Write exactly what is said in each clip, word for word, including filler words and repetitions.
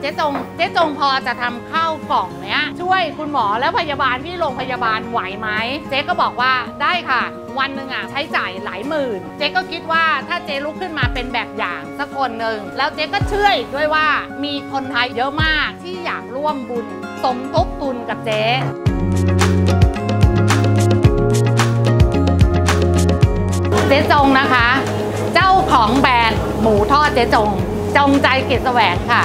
เจ๊จงเจ๊จงพอจะทำข้าวกล่องเนี้ยช่วยคุณหมอและพยาบาลที่โรงพยาบาลไหวไหมเจ๊ก็บอกว่าได้ค่ะวันหนึ่งอ่ะใช้จ่ายหลายหมื่นเจ๊ก็คิดว่าถ้าเจ๊ลุกขึ้นมาเป็นแบบอย่างสักคนหนึ่งแล้วเจ๊ก็เชื่อด้วยว่ามีคนไทยเยอะมากที่อยากร่วมบุญสมทบทุนกับเจ๊เจ๊จงนะคะเจ้าของแบรนด์หมูทอดเจ๊จงจงใจเกียรติแสวงค่ะ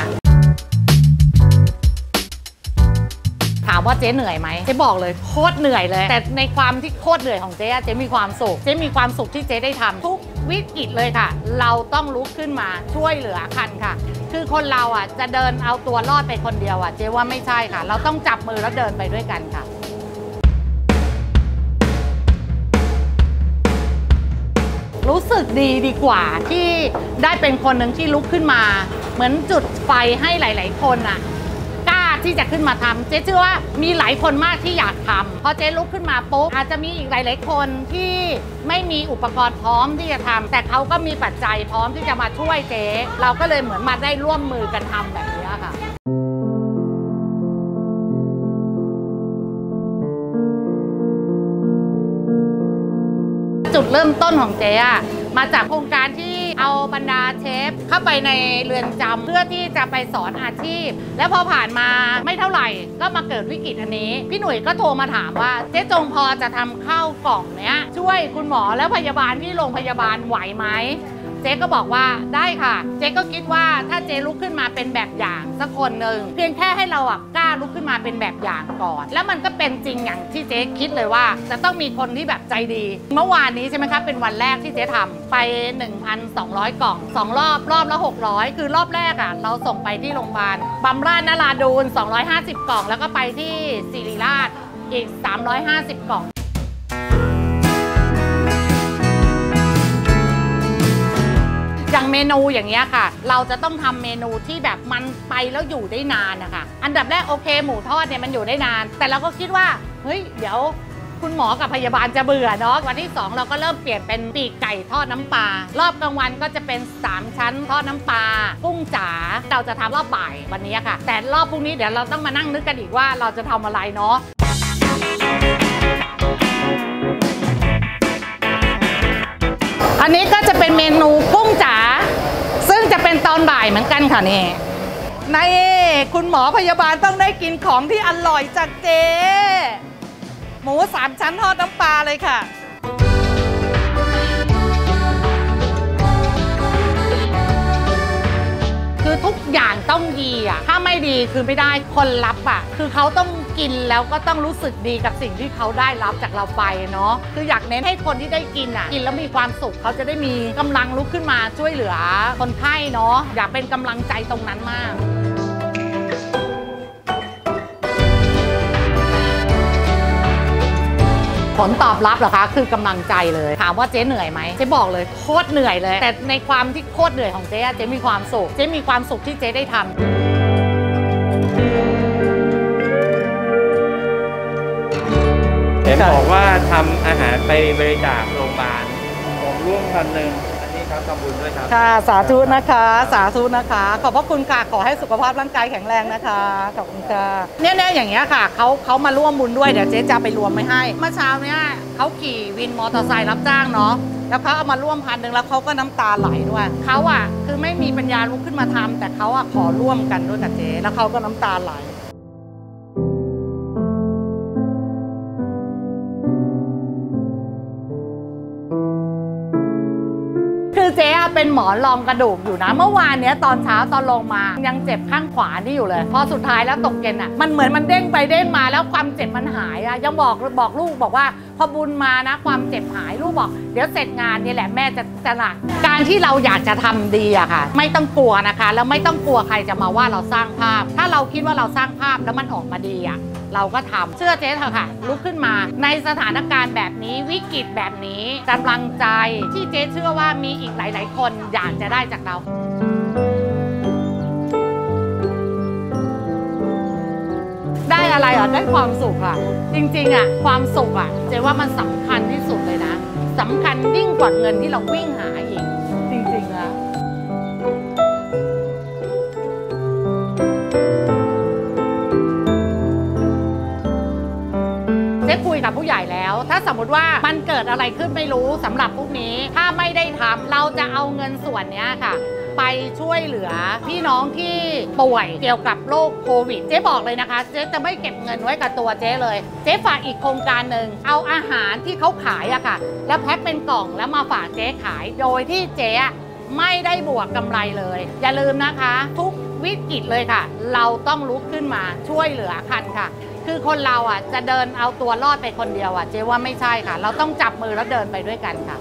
ถามว่าเจ๊เหนื่อยไหมเจ๊บอกเลยโคตรเหนื่อยเลยแต่ในความที่โคตรเหนื่อยของเจ๊เจ๊มีความสุขเจ๊มีความสุขที่เจ๊ได้ทำทุกวิกฤตเลยค่ะเราต้องลุกขึ้นมาช่วยเหลือกันค่ะคือคนเราอ่ะจะเดินเอาตัวรอดไปคนเดียวอ่ะเจ๊ว่าไม่ใช่ค่ะเราต้องจับมือแล้วเดินไปด้วยกันค่ะรู้สึกดีดีกว่าที่ได้เป็นคนหนึ่งที่ลุกขึ้นมาเหมือนจุดไฟให้หลายๆคนอ่ะกล้าที่จะขึ้นมาทำเจ๊เชื่อว่ามีหลายคนมากที่อยากทำพอเจ๊ลุกขึ้นมาปุ๊บอาจจะมีอีกหลายๆคนที่ไม่มีอุปกรณ์พร้อมที่จะทำแต่เขาก็มีปัจจัยพร้อมที่จะมาช่วยเจ๊เราก็เลยเหมือนมาได้ร่วมมือกันทำแบบนี้ค่ะจุดเริ่มต้นของเจ๊อะมาจากโครงการที่เอาบรรดาเชฟเข้าไปในเรือนจำเพื่อที่จะไปสอนอาชีพและพอผ่านมาไม่เท่าไหร่ก็มาเกิดวิกฤตอันนี้พี่หนุ่ยก็โทรมาถามว่าเจ๊จงพอจะทำข้าวกล่องเนี้ยช่วยคุณหมอและพยาบาลที่โรงพยาบาลไหวไหมเจ๊ก็บอกว่าได้ค่ะเจ๊ก็คิดว่าถ้าเจ๊ลุกขึ้นมาเป็นแบบอย่างสักคนหนึ่งเพียงแค่ให้เราอ่ะกล้าลุกขึ้นมาเป็นแบบอย่างก่อนแล้วมันก็เป็นจริงอย่างที่เจ๊คิดเลยว่าจะต้องมีคนที่แบบใจดีเมื่อวานนี้ใช่ไหมคะเป็นวันแรกที่เจ๊ทำไป หนึ่งพันสองร้อย กล่องสองรอบรอบละหกร้อยคือรอบแรกอ่ะเราส่งไปที่โรงพยาบาลบำราศนราดูลสองร้อยห้าสิบกล่องแล้วก็ไปที่ศิริราชอีกสามร้อยห้าสิบกล่องอย่างเมนูอย่างเงี้ยค่ะเราจะต้องทำเมนูที่แบบมันไปแล้วอยู่ได้นานนะคะอันดับแรกโอเคหมูทอดเนี่ยมันอยู่ได้นานแต่เราก็คิดว่าเฮ้ยเดี๋ยวคุณหมอกับพยาบาลจะเบื่อเนาะวันที่สองเราก็เริ่มเปลี่ยนเป็นปีกไก่ทอดน้ำปลารอบกลางวันก็จะเป็นสามชั้นทอดน้ำปลากุ้งจ๋าเราจะทำรอบบ่ายวันนี้ค่ะแต่รอบพรุ่งนี้เดี๋ยวเราต้องมานั่งนึกกันอีกว่าเราจะทำอะไรเนาะอันนี้ก็จะเป็นเมนูกุ้งจ๋าซึ่งจะเป็นตอนบ่ายเหมือนกันค่ะนี่ในคุณหมอพยาบาลต้องได้กินของที่อร่อยจากเจ๊หมูสามชั้นทอดน้ำปลาเลยค่ะคือทุกอย่างต้องดีอ่ะถ้าไม่ดีคือไม่ได้คนรับอ่ะคือเขาต้องกินแล้วก็ต้องรู้สึกดีกับสิ่งที่เขาได้รับจากเราไปเนาะคืออยากเน้นให้คนที่ได้กินอ่ะกินแล้วมีความสุขเขาจะได้มีกำลังลุกขึ้นมาช่วยเหลือคนไข้เนาะอยากเป็นกำลังใจตรงนั้นมากผลตอบรับเหรอคะคือกำลังใจเลยถามว่าเจ๊เหนื่อยไหมเจ๊บอกเลยโคตรเหนื่อยเลยแต่ในความที่โคตรเหนื่อยของเจ๊เจ๊มีความสุขเจ๊มีความสุขที่เจ๊ได้ทำเห็นบอกว่าทำอาหารไปบริจาคโรงพยาบาลผมร่วมพันหนึ่งอันนี้ครับทำบุญด้วยครับค่ะสาธุนะคะสาธุนะคะขอบพระคุณค่ะขอให้สุขภาพร่างกายแข็งแรงนะคะขอบคุณค่ะเนี่ยเนี่ยอย่างเงี้ยค่ะเขาเขามาร่วมบุญด้วยเดี๋ยวเจ๊จะไปรวมไม่ให้เมื่อเช้าเนี้ยเขาขี่วินมอเตอร์ไซค์รับจ้างเนาะแล้วเขาเอามาร่วมพันหนึ่งแล้วเขาก็น้ำตาไหลด้วยเขาอ่ะคือไม่มีปัญญาลุกขึ้นมาทำแต่เขาอ่ะขอร่วมกันด้วยกับเจ๊แล้วเขาก็น้ำตาไหลเจ๊เป็นหมอนรองกระดูกอยู่นะเมื่อวานเนี้ยตอนเช้าตอนลงมายังเจ็บข้างขวานี่อยู่เลยพอสุดท้ายแล้วตกเย็นอ่ะมันเหมือนมันเด้งไปเด้งมาแล้วความเจ็บมันหายอ่ะยังบอกบอกลูกบอกว่าพอบุญมานะความเจ็บหายลูกบอกเดี๋ยวเสร็จงานนี่แหละแม่จะจะหลักการที่เราอยากจะทำดีอะค่ะไม่ต้องกลัวนะคะแล้วไม่ต้องกลัวใครจะมาว่าเราสร้างภาพถ้าเราคิดว่าเราสร้างภาพแล้วมันออกมาดีอะเราก็ทำเชื่อเจ๊เถอะค่ะลุกขึ้นมาในสถานการณ์แบบนี้วิกฤตแบบนี้กำลังใจที่เจ๊เชื่อว่ามีอีกหลายๆคนอยากจะได้จากเราได้อะไรอ่ะได้ความสุขอ่ะจริงๆอ่ะความสุขอ่ะเจ๊ว่ามันสำคัญที่สุดเลยนะสำคัญยิ่งกว่าเงินที่เราวิ่งหาอีกจริงๆอ่ะ ถ้าสมมติว่ามันเกิดอะไรขึ้นไม่รู้สำหรับพวกนี้ถ้าไม่ได้ทำเราจะเอาเงินส่วนนี้ค่ะไปช่วยเหลือพี่น้องที่ป่วยเกี่ยวกับโรคโควิดเจ๊บอกเลยนะคะเจ๊จะไม่เก็บเงินไว้กับตัวเจ๊เลยเจ๊ฝากอีกโครงการหนึ่งเอาอาหารที่เขาขายอะค่ะแล้วแพ็คเป็นกล่องแล้วมาฝากเจ๊ขายโดยที่เจ๊ไม่ได้บวกกำไรเลยอย่าลืมนะคะทุกวิกฤตเลยค่ะเราต้องลุกขึ้นมาช่วยเหลือกันค่ะคือคนเราอ่ะจะเดินเอาตัวรอดไปคนเดียวอ่ะเจ๊ว่าไม่ใช่ค่ะเราต้องจับมือแล้วเดินไปด้วยกันค่ะ